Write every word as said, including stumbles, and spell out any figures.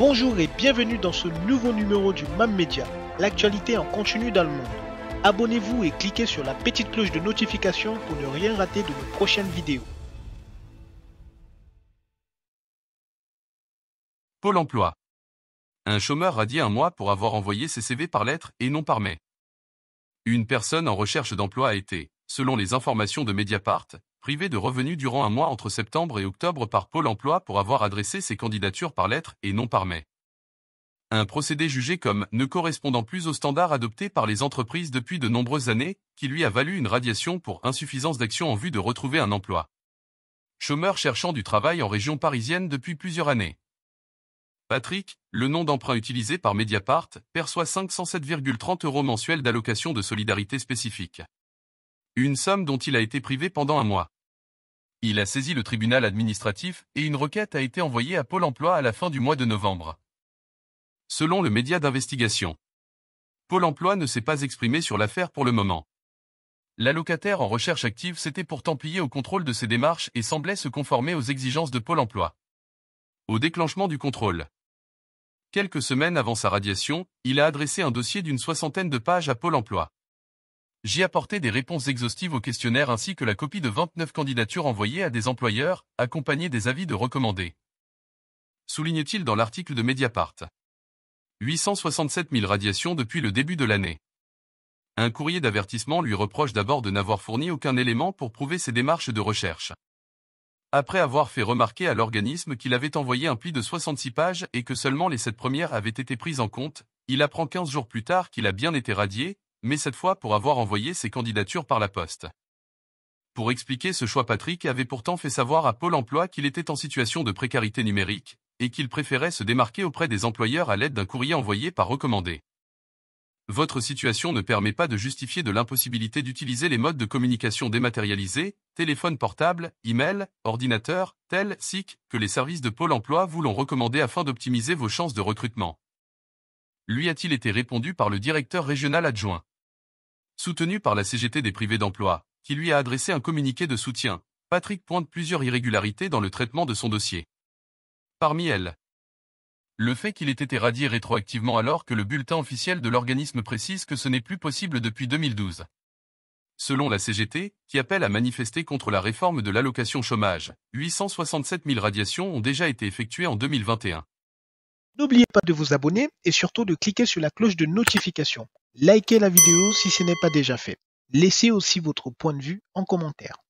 Bonjour et bienvenue dans ce nouveau numéro du MAM Media, l'actualité en continu dans le monde. Abonnez-vous et cliquez sur la petite cloche de notification pour ne rien rater de nos prochaines vidéos. Pôle emploi. Un chômeur radié un mois pour avoir envoyé ses C V par lettre et non par mail. Une personne en recherche d'emploi a été, selon les informations de Mediapart, privée de revenus durant un mois entre septembre et octobre par Pôle emploi pour avoir adressé ses candidatures par lettre et non par mail. Un procédé jugé comme ne correspondant plus aux standards adoptés par les entreprises depuis de nombreuses années, qui lui a valu une radiation pour insuffisance d'action en vue de retrouver un emploi. Chômeur cherchant du travail en région parisienne depuis plusieurs années. Patrick, le nom d'emprunt utilisé par Mediapart, perçoit cinq cent sept virgule trente euros mensuels d'allocation de solidarité spécifique. Une somme dont il a été privé pendant un mois. Il a saisi le tribunal administratif et une requête a été envoyée à Pôle emploi à la fin du mois de novembre. Selon le média d'investigation, Pôle emploi ne s'est pas exprimé sur l'affaire pour le moment. L'allocataire en recherche active s'était pourtant plié au contrôle de ses démarches et semblait se conformer aux exigences de Pôle emploi. Au déclenchement du contrôle, quelques semaines avant sa radiation, il a adressé un dossier d'une soixantaine de pages à Pôle emploi. J'y apportais des réponses exhaustives au questionnaire ainsi que la copie de vingt-neuf candidatures envoyées à des employeurs, accompagnées des avis de recommandés. Souligne-t-il dans l'article de Mediapart. huit cent soixante-sept mille radiations depuis le début de l'année. Un courrier d'avertissement lui reproche d'abord de n'avoir fourni aucun élément pour prouver ses démarches de recherche. Après avoir fait remarquer à l'organisme qu'il avait envoyé un pli de soixante-six pages et que seulement les sept premières avaient été prises en compte, il apprend quinze jours plus tard qu'il a bien été radié, mais cette fois pour avoir envoyé ses candidatures par la poste. Pour expliquer ce choix, Patrick avait pourtant fait savoir à Pôle emploi qu'il était en situation de précarité numérique et qu'il préférait se démarquer auprès des employeurs à l'aide d'un courrier envoyé par recommandé. Votre situation ne permet pas de justifier de l'impossibilité d'utiliser les modes de communication dématérialisés, téléphone portable, email, ordinateur, tel, S I C, que les services de Pôle emploi vous l'ont recommandé afin d'optimiser vos chances de recrutement. Lui a-t-il été répondu par le directeur régional adjoint, soutenu par la C G T des privés d'emploi, qui lui a adressé un communiqué de soutien. Patrick pointe plusieurs irrégularités dans le traitement de son dossier. Parmi elles, le fait qu'il ait été radié rétroactivement alors que le bulletin officiel de l'organisme précise que ce n'est plus possible depuis deux mille douze. Selon la C G T, qui appelle à manifester contre la réforme de l'allocation chômage, huit cent soixante-sept mille radiations ont déjà été effectuées en deux mille vingt et un. N'oubliez pas de vous abonner et surtout de cliquer sur la cloche de notification. Likez la vidéo si ce n'est pas déjà fait. Laissez aussi votre point de vue en commentaire.